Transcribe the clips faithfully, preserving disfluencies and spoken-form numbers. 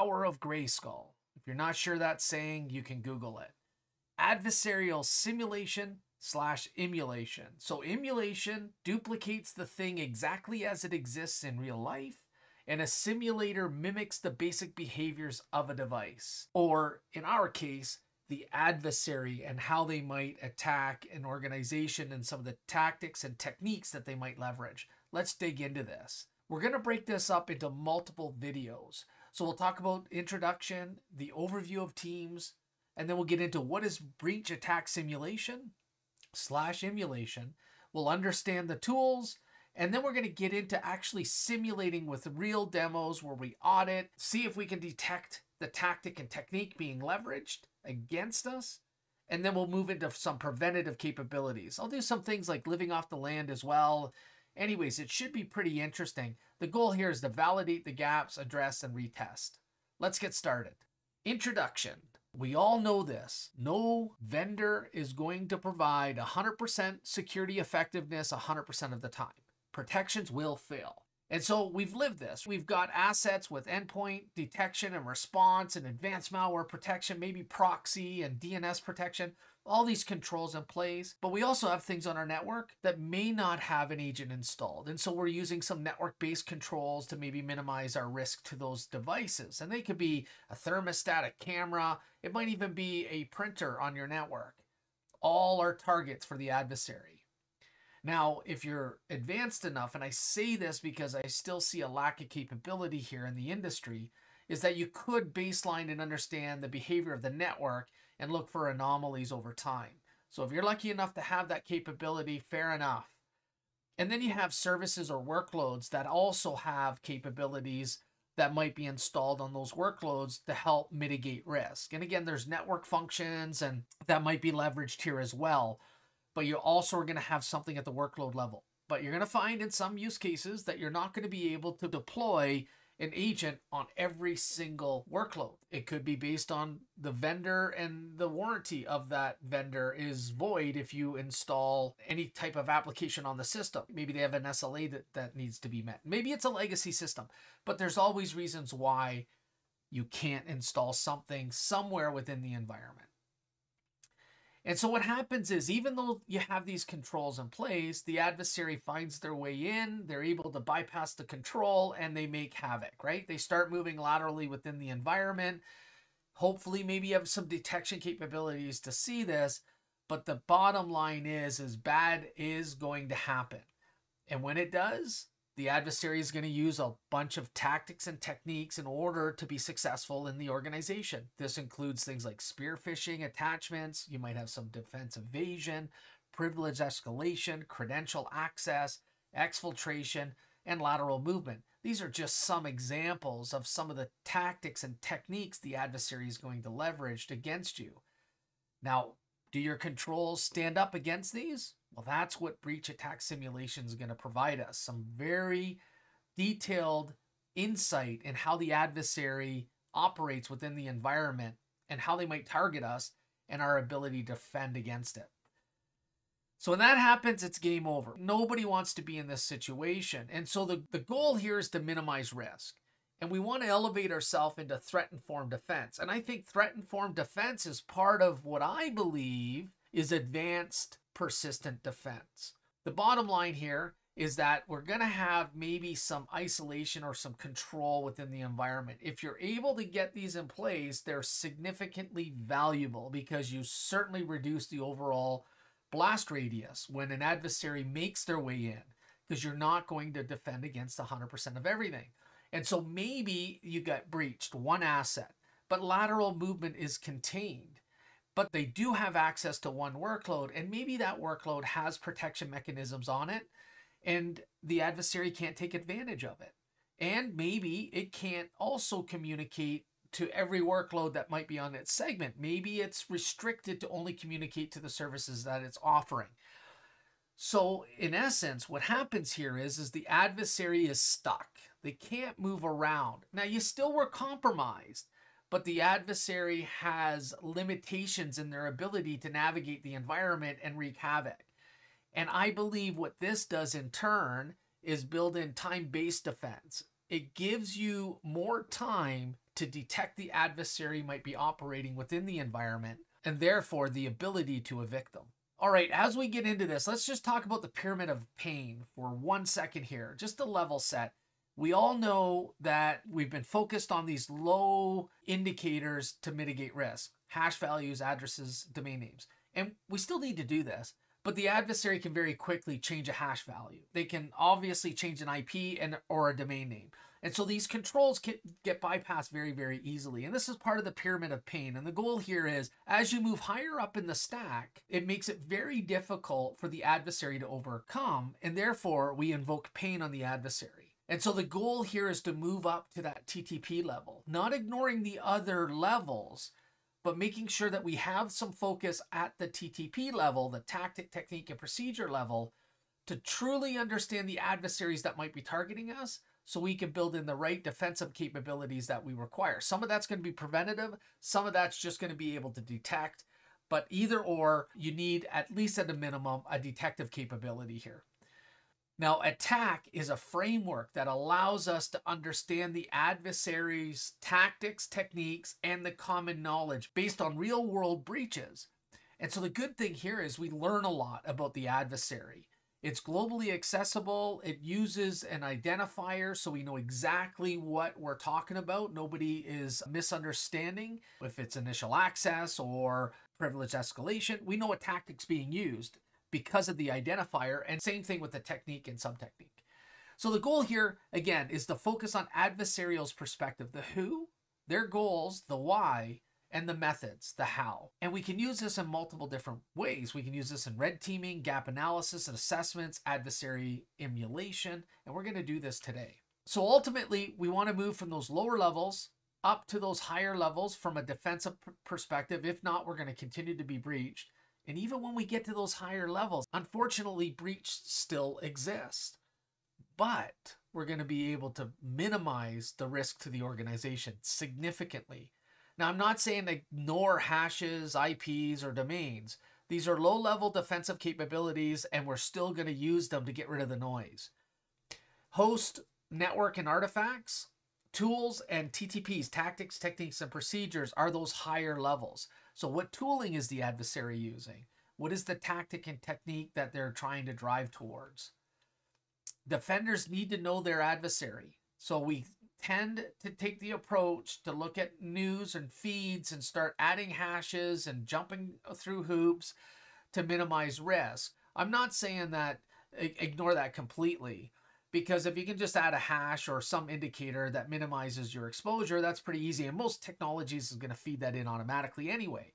Power of Gray Skull. If you're not sure that saying, you can Google it. Adversarial simulation slash emulation. So emulation duplicates the thing exactly as it exists in real life, and a simulator mimics the basic behaviors of a device, or in our case, the adversary and how they might attack an organization and some of the tactics and techniques that they might leverage. Let's dig into this. We're going to break this up into multiple videos. So we'll talk about introduction, the overview of teams, and then we'll get into what is breach attack simulation slash emulation. We'll understand the tools, and then we're going to get into actually simulating with real demos where we audit, see if we can detect the tactic and technique being leveraged against us, and then we'll move into some preventative capabilities. I'll do some things like living off the land as well. Anyways, it should be pretty interesting. The goal here is to validate the gaps, address, and retest. Let's get started. Introduction. We all know this. No vendor is going to provide one hundred percent security effectiveness one hundred percent of the time. Protections will fail. And so we've lived this. We've got assets with endpoint detection and response and advanced malware protection, maybe proxy and D N S protection, all these controls in place. But we also have things on our network that may not have an agent installed. And so we're using some network-based controls to maybe minimize our risk to those devices. And they could be a thermostat, a camera. It might even be a printer on your network. All are targets for the adversary. Now, if you're advanced enough, and I say this because I still see a lack of capability here in the industry, is that you could baseline and understand the behavior of the network and look for anomalies over time. So if you're lucky enough to have that capability, fair enough. And then you have services or workloads that also have capabilities that might be installed on those workloads to help mitigate risk. And again, there's network functions and that might be leveraged here as well. But you also are going to have something at the workload level. But you're going to find in some use cases that you're not going to be able to deploy an agent on every single workload. It could be based on the vendor, and the warranty of that vendor is void if you install any type of application on the system. Maybe they have an S L A that, that needs to be met. Maybe it's a legacy system, but there's always reasons why you can't install something somewhere within the environment. And so what happens is, even though you have these controls in place, the adversary finds their way in, they're able to bypass the control, and they make havoc, right? They start moving laterally within the environment. Hopefully, maybe you have some detection capabilities to see this, but the bottom line is, is bad is going to happen. And when it does, the adversary is going to use a bunch of tactics and techniques in order to be successful in the organization. This includes things like spear phishing, attachments. You might have some defense evasion, privilege escalation, credential access, exfiltration, and lateral movement. These are just some examples of some of the tactics and techniques the adversary is going to leverage against you. Now, do your controls stand up against these? Well, that's what breach attack simulation is going to provide us. Some very detailed insight in how the adversary operates within the environment and how they might target us and our ability to defend against it. So when that happens, it's game over. Nobody wants to be in this situation. And so the, the goal here is to minimize risk. And we want to elevate ourselves into threat-informed defense. And I think threat-informed defense is part of what I believe is advanced persistent defense. The bottom line here is that we're going to have maybe some isolation or some control within the environment. If you're able to get these in place, they're significantly valuable because you certainly reduce the overall blast radius when an adversary makes their way in, because you're not going to defend against one hundred percent of everything. And so maybe you got breached one asset, but lateral movement is contained. But they do have access to one workload, and maybe that workload has protection mechanisms on it, and the adversary can't take advantage of it. And maybe it can't also communicate to every workload that might be on its segment. Maybe it's restricted to only communicate to the services that it's offering. So in essence, what happens here is, is the adversary is stuck. They can't move around. Now, you still were compromised, but the adversary has limitations in their ability to navigate the environment and wreak havoc. And I believe what this does in turn is build in time-based defense. It gives you more time to detect the adversary might be operating within the environment, and therefore the ability to evict them. All right, as we get into this, let's just talk about the Pyramid of Pain for one second here, just to level set. We all know that we've been focused on these low indicators to mitigate risk, hash values, addresses, domain names, and we still need to do this, but the adversary can very quickly change a hash value. They can obviously change an I P and or a domain name. And so these controls can get bypassed very, very easily. And this is part of the Pyramid of Pain. And the goal here is, as you move higher up in the stack, it makes it very difficult for the adversary to overcome. And therefore, we invoke pain on the adversary. And so the goal here is to move up to that T T P level, not ignoring the other levels, but making sure that we have some focus at the T T P level, the tactic, technique, and procedure level, to truly understand the adversaries that might be targeting us, so we can build in the right defensive capabilities that we require. Some of that's going to be preventative. Some of that's just going to be able to detect. But either or, you need, at least at a minimum, a detective capability here. Now, ATT&CK is a framework that allows us to understand the adversary's tactics, techniques, and the common knowledge based on real-world breaches. And so the good thing here is we learn a lot about the adversary. It's globally accessible. It uses an identifier so we know exactly what we're talking about. Nobody is misunderstanding if it's initial access or privilege escalation. We know what tactic's being used because of the identifier, and same thing with the technique and subtechnique. So the goal here, again, is to focus on adversarial's perspective, the who, their goals, the why, and the methods, the how. And we can use this in multiple different ways. We can use this in red teaming, gap analysis and assessments, adversary emulation, and we're gonna do this today. So ultimately, we wanna move from those lower levels up to those higher levels from a defensive perspective. If not, we're gonna continue to be breached. And even when we get to those higher levels, unfortunately, breach still exists. But we're gonna be able to minimize the risk to the organization significantly. Now, I'm not saying ignore hashes, I Ps, or domains. These are low-level defensive capabilities, and we're still going to use them to get rid of the noise. Host, network, and artifacts, tools, and T T Ps, tactics, techniques, and procedures are those higher levels. So what tooling is the adversary using? What is the tactic and technique that they're trying to drive towards? Defenders need to know their adversary. So we tend to take the approach to look at news and feeds and start adding hashes and jumping through hoops to minimize risk. I'm not saying that ignore that completely, because if you can just add a hash or some indicator that minimizes your exposure, that's pretty easy. And most technologies is going to feed that in automatically anyway.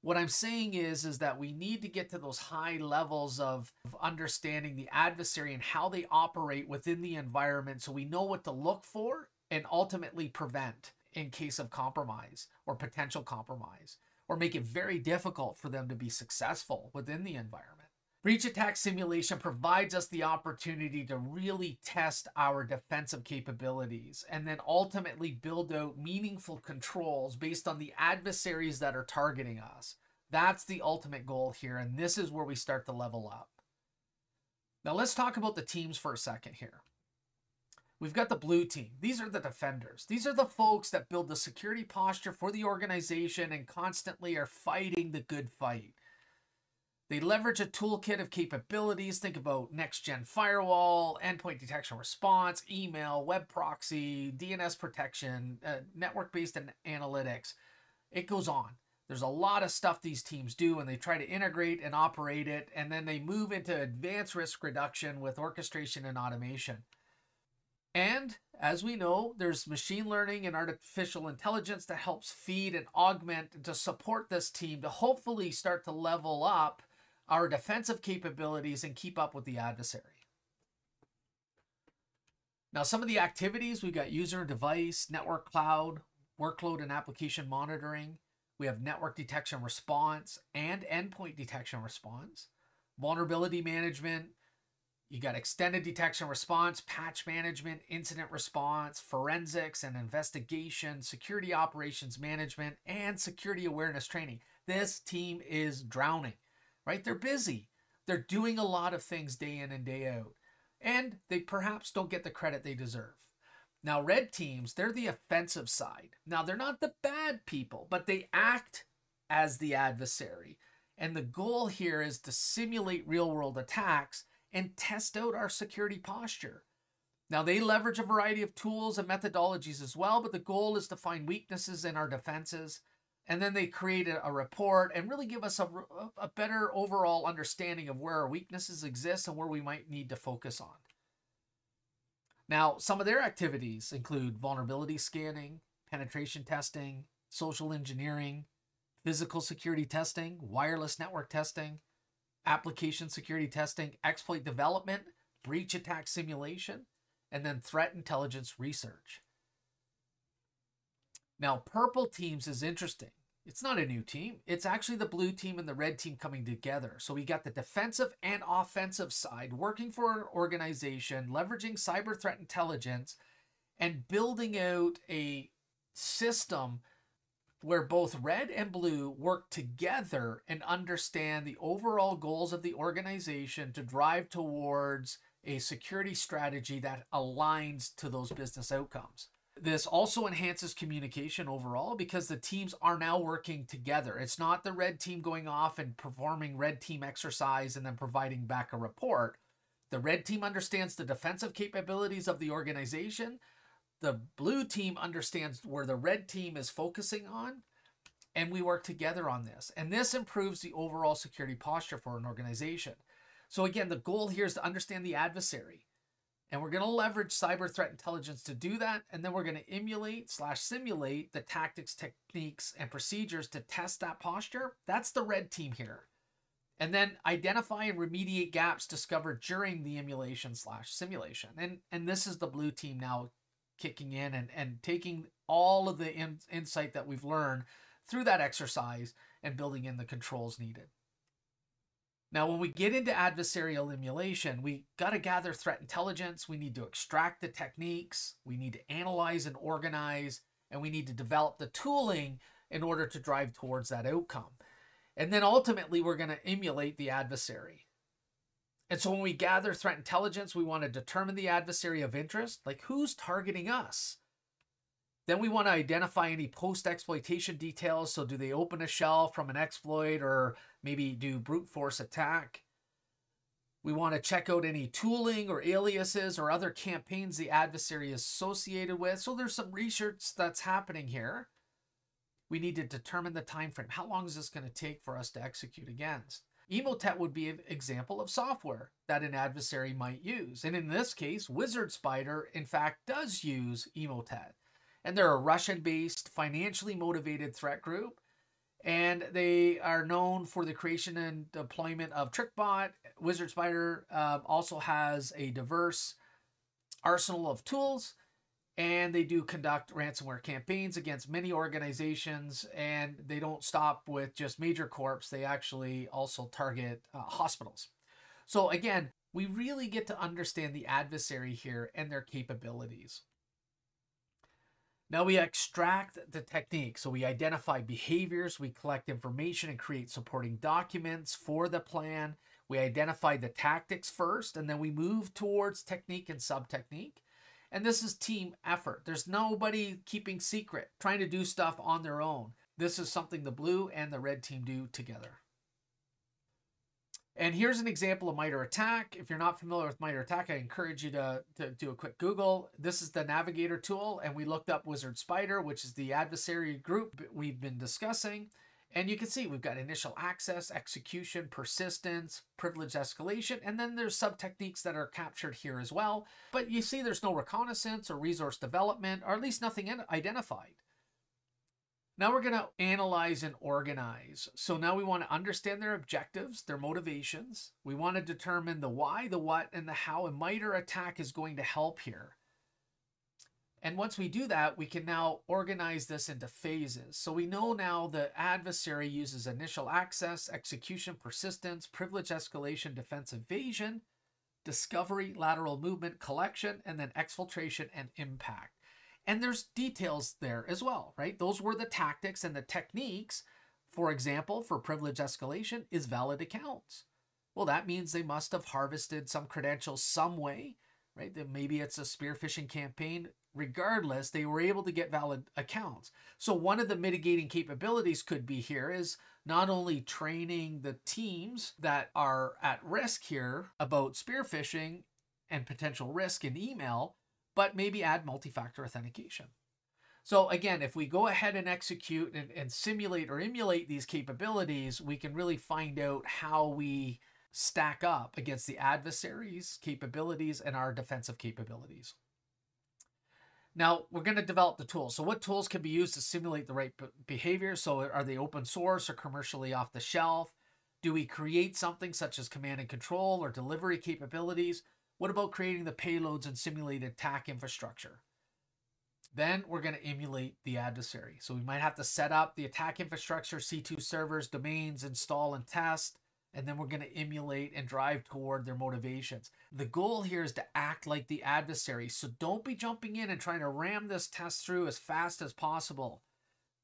What I'm saying is, is that we need to get to those high levels of, of understanding the adversary and how they operate within the environment, so we know what to look for and ultimately prevent in case of compromise or potential compromise, or make it very difficult for them to be successful within the environment. Breach attack simulation provides us the opportunity to really test our defensive capabilities and then ultimately build out meaningful controls based on the adversaries that are targeting us. That's the ultimate goal here, and this is where we start to level up. Now let's talk about the teams for a second here. We've got the blue team. These are the defenders. These are the folks that build the security posture for the organization and constantly are fighting the good fight. They leverage a toolkit of capabilities. Think about next-gen firewall, endpoint detection response, email, web proxy, D N S protection, uh, network-based analytics. It goes on. There's a lot of stuff these teams do, and they try to integrate and operate it, and then they move into advanced risk reduction with orchestration and automation. And as we know, there's machine learning and artificial intelligence that helps feed and augment to support this team to hopefully start to level up our defensive capabilities and keep up with the adversary. Now, some of the activities, we've got user and device, network cloud, workload and application monitoring. We have network detection response and endpoint detection response, vulnerability management. You got extended detection response, patch management, incident response, forensics and investigation, security operations management, and security awareness training. This team is drowning, right? They're busy. They're doing a lot of things day in and day out, and they perhaps don't get the credit they deserve. Now, red teams, they're the offensive side. Now, they're not the bad people, but they act as the adversary. And the goal here is to simulate real-world attacks and test out our security posture. Now, they leverage a variety of tools and methodologies as well, but the goal is to find weaknesses in our defenses. And then they create a, a report and really give us a, a better overall understanding of where our weaknesses exist and where we might need to focus on. Now, some of their activities include vulnerability scanning, penetration testing, social engineering, physical security testing, wireless network testing, application security testing, exploit development, breach attack simulation, and then threat intelligence research. Now, purple teams is interesting. It's not a new team. It's actually the blue team and the red team coming together. So we got the defensive and offensive side working for an organization, leveraging cyber threat intelligence, and building out a system where both red and blue work together and understand the overall goals of the organization to drive towards a security strategy that aligns to those business outcomes. This also enhances communication overall because the teams are now working together. It's not the red team going off and performing red team exercise and then providing back a report. The red team understands the defensive capabilities of the organization. The blue team understands where the red team is focusing on, and we work together on this. And this improves the overall security posture for an organization. So again, the goal here is to understand the adversary. And we're going to leverage cyber threat intelligence to do that. And then we're going to emulate slash simulate the tactics, techniques, and procedures to test that posture. That's the red team here. And then identify and remediate gaps discovered during the emulation slash simulation. And, and this is the blue team now kicking in and, and taking all of the in, insight that we've learned through that exercise and building in the controls needed. Now, when we get into adversarial emulation, we got to gather threat intelligence. We need to extract the techniques. We need to analyze and organize, and we need to develop the tooling in order to drive towards that outcome. And then ultimately, we're going to emulate the adversary. And so when we gather threat intelligence, we want to determine the adversary of interest, like who's targeting us. Then we want to identify any post-exploitation details. So do they open a shell from an exploit or maybe do brute force attack? We want to check out any tooling or aliases or other campaigns the adversary is associated with. So there's some research that's happening here. We need to determine the time frame. How long is this going to take for us to execute against? Emotet would be an example of software that an adversary might use. And in this case, Wizard Spider, in fact, does use Emotet. And they're a Russian-based, financially motivated threat group. And they are known for the creation and deployment of TrickBot. Wizard Spider uh, also has a diverse arsenal of tools. And they do conduct ransomware campaigns against many organizations. And they don't stop with just major corps. They actually also target uh, hospitals. So again, we really get to understand the adversary here and their capabilities. Now we extract the technique. So we identify behaviors, we collect information and create supporting documents for the plan. We identify the tactics first, and then we move towards technique and sub-technique. And this is team effort. There's nobody keeping secret, trying to do stuff on their own. This is something the blue and the red team do together. And here's an example of MITRE ATT&CK. If you're not familiar with MITRE ATT&CK, I encourage you to, to do a quick Google. This is the Navigator tool, and we looked up Wizard Spider, which is the adversary group we've been discussing. And you can see we've got initial access, execution, persistence, privilege escalation, and then there's sub-techniques that are captured here as well. But you see there's no reconnaissance or resource development, or at least nothing identified. Now we're going to analyze and organize. So now we want to understand their objectives, their motivations. We want to determine the why, the what, and the how, and MITRE ATT&CK is going to help here. And once we do that, we can now organize this into phases. So we know now the adversary uses initial access, execution, persistence, privilege escalation, defense evasion, discovery, lateral movement, collection, and then exfiltration and impact. And there's details there as well, right? Those were the tactics and the techniques. For example, for privilege escalation is valid accounts. Well, that means they must have harvested some credentials some way. right? That maybe it's a spearfishing campaign. Regardless, they were able to get valid accounts. So one of the mitigating capabilities could be here is not only training the teams that are at risk here about spearfishing and potential risk in email, but maybe add multi-factor authentication. So again, if we go ahead and execute and, and simulate or emulate these capabilities, we can really find out how we stack up against the adversary's capabilities and our defensive capabilities. Now, we're going to develop the tools. So what tools can be used to simulate the right behavior? So are they open source or commercially off the shelf? Do we create something such as command and control or delivery capabilities? What about creating the payloads and simulated attack infrastructure? Then we're going to emulate the adversary. So we might have to set up the attack infrastructure, C two servers, domains, install and test. And then we're going to emulate and drive toward their motivations. The goal here is to act like the adversary. So don't be jumping in and trying to ram this test through as fast as possible.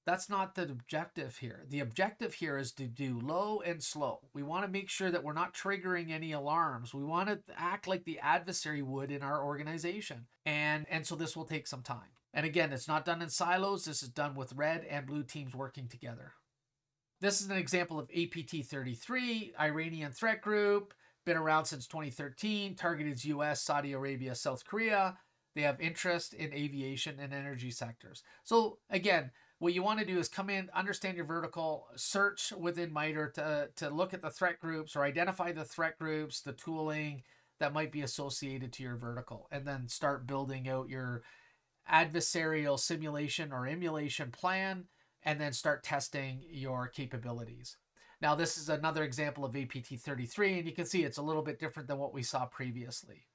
That's not the objective here. The objective here is to do low and slow. We want to make sure that we're not triggering any alarms. We want to act like the adversary would in our organization. And, and so this will take some time. And again, it's not done in silos. This is done with red and blue teams working together. This is an example of A P T thirty-three, Iranian threat group, been around since twenty thirteen, targeted U S, Saudi Arabia, South Korea. They have interest in aviation and energy sectors. So again, what you want to do is come in, understand your vertical, search within MITRE to, to look at the threat groups or identify the threat groups, the tooling that might be associated to your vertical, and then start building out your adversarial simulation or emulation plan, and then start testing your capabilities. Now, this is another example of A P T thirty-three, and you can see it's a little bit different than what we saw previously.